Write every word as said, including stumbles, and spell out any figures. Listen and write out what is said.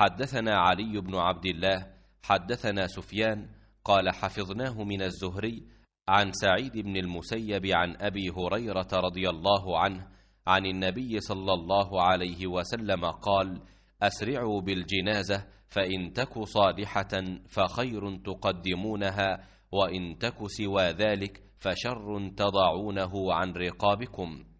حدثنا علي بن عبد الله حدثنا سفيان قال حفظناه من الزهري عن سعيد بن المسيب عن أبي هريرة رضي الله عنه عن النبي صلى الله عليه وسلم قال: أسرعوا بالجنازة، فإن تك صالحة فخير تقدمونها، وإن تك سوى ذلك فشر تضعونه عن رقابكم.